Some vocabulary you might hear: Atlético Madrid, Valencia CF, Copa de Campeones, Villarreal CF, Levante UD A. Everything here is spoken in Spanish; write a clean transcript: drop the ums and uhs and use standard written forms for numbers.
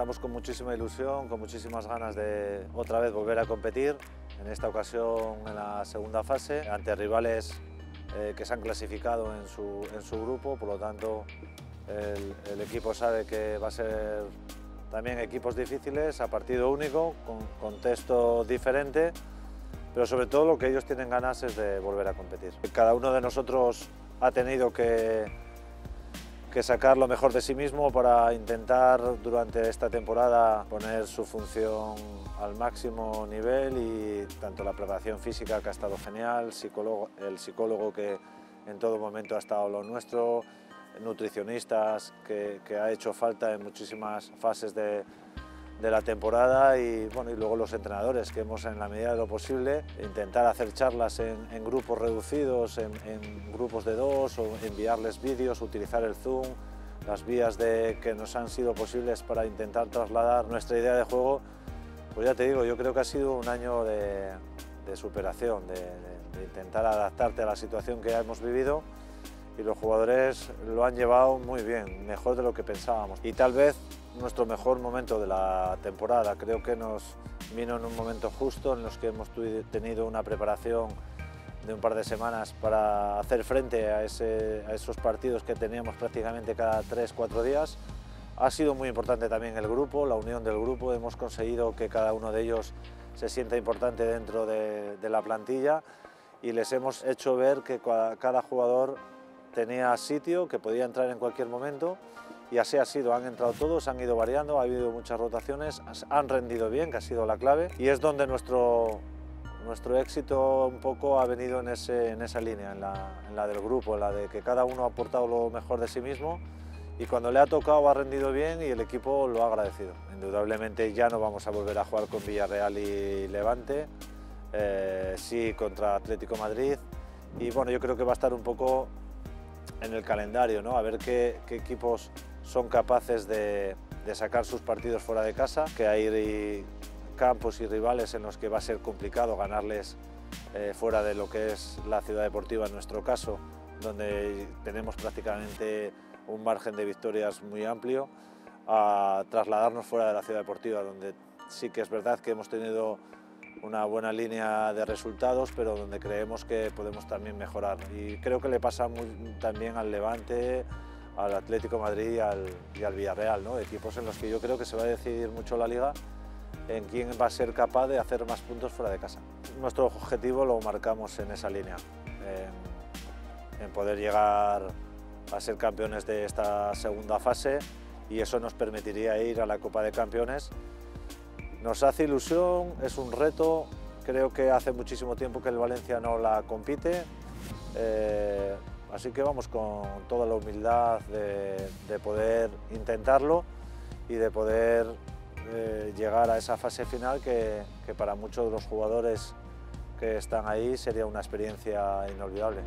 estamos con muchísima ilusión, con muchísimas ganas de otra vez volver a competir, en esta ocasión en la segunda fase, ante rivales que se han clasificado en su grupo, por lo tanto el equipo sabe que va a ser también equipos difíciles, a partido único, con contexto diferente, pero sobre todo lo que ellos tienen ganas es de volver a competir. Cada uno de nosotros ha tenido que sacar lo mejor de sí mismo para intentar durante esta temporada poner su función al máximo nivel, y tanto la preparación física, que ha estado genial, el psicólogo que en todo momento ha estado lo nuestro, nutricionistas que ha hecho falta en muchísimas fases de la temporada, y bueno, y luego los entrenadores, que hemos, en la medida de lo posible, intentar hacer charlas en grupos reducidos, en grupos de dos, o enviarles vídeos, utilizar el Zoom, las vías que nos han sido posibles para intentar trasladar nuestra idea de juego. Pues ya te digo, yo creo que ha sido un año de superación, de intentar adaptarte a la situación que ya hemos vivido, y los jugadores lo han llevado muy bien, mejor de lo que pensábamos. Y tal vez nuestro mejor momento de la temporada, creo que nos vino en un momento justo en los que hemos tenido una preparación de un par de semanas para hacer frente a esos partidos que teníamos prácticamente cada 3-4 días. Ha sido muy importante también el grupo, la unión del grupo, hemos conseguido que cada uno de ellos se sienta importante dentro de la plantilla, y les hemos hecho ver que cada jugador tenía sitio, que podía entrar en cualquier momento, y así ha sido, han entrado todos, han ido variando, ha habido muchas rotaciones, han rendido bien, que ha sido la clave, y es donde nuestro éxito un poco ha venido en esa línea, en la del grupo, en la de que cada uno ha aportado lo mejor de sí mismo, y cuando le ha tocado ha rendido bien, y el equipo lo ha agradecido. Indudablemente ya no vamos a volver a jugar con Villarreal y Levante, sí contra Atlético Madrid, y bueno, yo creo que va a estar un poco en el calendario, ¿no? A ver qué equipos son capaces de sacar sus partidos fuera de casa, que hay campos y rivales en los que va a ser complicado ganarles fuera de lo que es la ciudad deportiva, en nuestro caso, donde tenemos prácticamente un margen de victorias muy amplio, a trasladarnos fuera de la ciudad deportiva, donde sí que es verdad que hemos tenido una buena línea de resultados, pero donde creemos que podemos también mejorar. Y creo que le pasa también al Levante, al Atlético Madrid y al Villarreal, ¿no? Equipos en los que yo creo que se va a decidir mucho la liga en quién va a ser capaz de hacer más puntos fuera de casa. Nuestro objetivo lo marcamos en esa línea, en poder llegar a ser campeones de esta segunda fase, y eso nos permitiría ir a la Copa de Campeones. Nos hace ilusión, es un reto, creo que hace muchísimo tiempo que el Valencia no la compite, así que vamos con toda la humildad de poder intentarlo y de poder llegar a esa fase final que para muchos de los jugadores que están ahí sería una experiencia inolvidable.